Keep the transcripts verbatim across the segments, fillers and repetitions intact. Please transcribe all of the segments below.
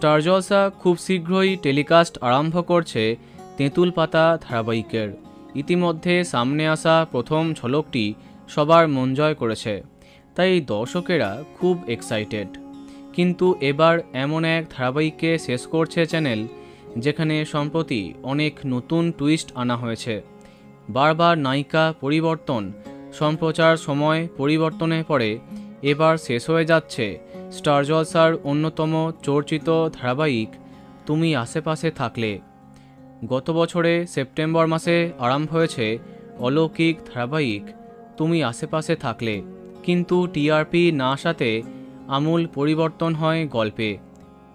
স্টারজলসা খুব শীঘ্রই টেলিকাস্ট আরম্ভ করছে তেতুলপাতা ধারাবাহিকের। ইতিমধ্যে সামনে আসা প্রথম ঝলকটি সবার মন জয় করেছে, তাই দর্শকেরা খুব এক্সাইটেড। কিন্তু এবার এমন এক ধারাবাহিককে শেষ করছে চ্যানেল, যেখানে সম্প্রতি অনেক নতুন টুইস্ট আনা হয়েছে। বারবার নায়িকা পরিবর্তন, সম্প্রচার সময় পরিবর্তনের পরে এবার শেষ হয়ে যাচ্ছে স্টারজলসার অন্যতম চর্চিত ধারাবাহিক তুমি আশেপাশে থাকলে। গত বছরে সেপ্টেম্বর মাসে আরম্ভ হয়েছে অলৌকিক ধারাবাহিক তুমি আশেপাশে থাকলে, কিন্তু টিআরপি না আসাতে আমূল পরিবর্তন হয় গল্পে।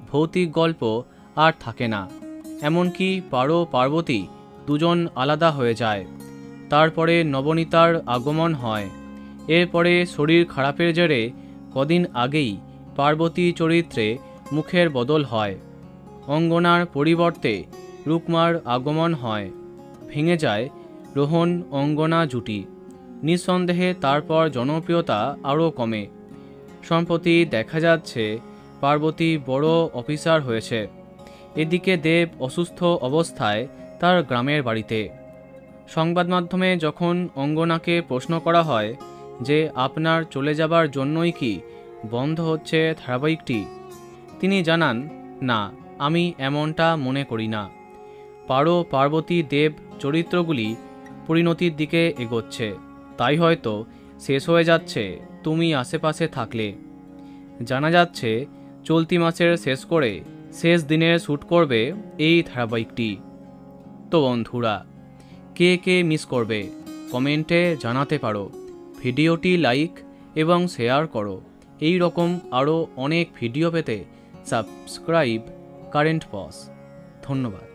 ভৌতিক গল্প আর থাকে না, এমনকি পারো পার্বতী দুজন আলাদা হয়ে যায়। তারপরে নবনীতার আগমন হয়। এরপরে শরীর খারাপের জেরে কদিন আগেই পার্বতী চরিত্রে মুখের বদল হয়, অঙ্গনার পরিবর্তে রুকমার আগমন হয়, ভেঙে যায় রোহন অঙ্গনা জুটি। নিঃসন্দেহে তারপর জনপ্রিয়তা আরও কমে। সম্প্রতি দেখা যাচ্ছে পার্বতী বড় অফিসার হয়েছে। এদিকে দেব অসুস্থ অবস্থায় তার গ্রামের বাড়িতে। সংবাদ মাধ্যমে যখন অঙ্গনাকে প্রশ্ন করা হয় যে আপনার চলে যাবার জন্যই কি বন্ধ হচ্ছে ধারাবাহিকটি, তিনি জানান, না, আমি এমনটা মনে করি না। পারো পার্বতী দেব চরিত্রগুলি পরিণতির দিকে এগোচ্ছে, তাই হয়তো শেষ হয়ে যাচ্ছে তুমি আশেপাশে থাকলে। জানা যাচ্ছে চলতি মাসের শেষ করে শেষ দিনে শ্যুট করবে এই ধারাবাহিকটি। তো বন্ধুরা, কে কে মিস করবে কমেন্টে জানাতে পারো। ভিডিওটি লাইক এবং শেয়ার করো। এই রকম আরও অনেক ভিডিও পেতে সাবস্ক্রাইব কারেন্ট পজ। ধন্যবাদ।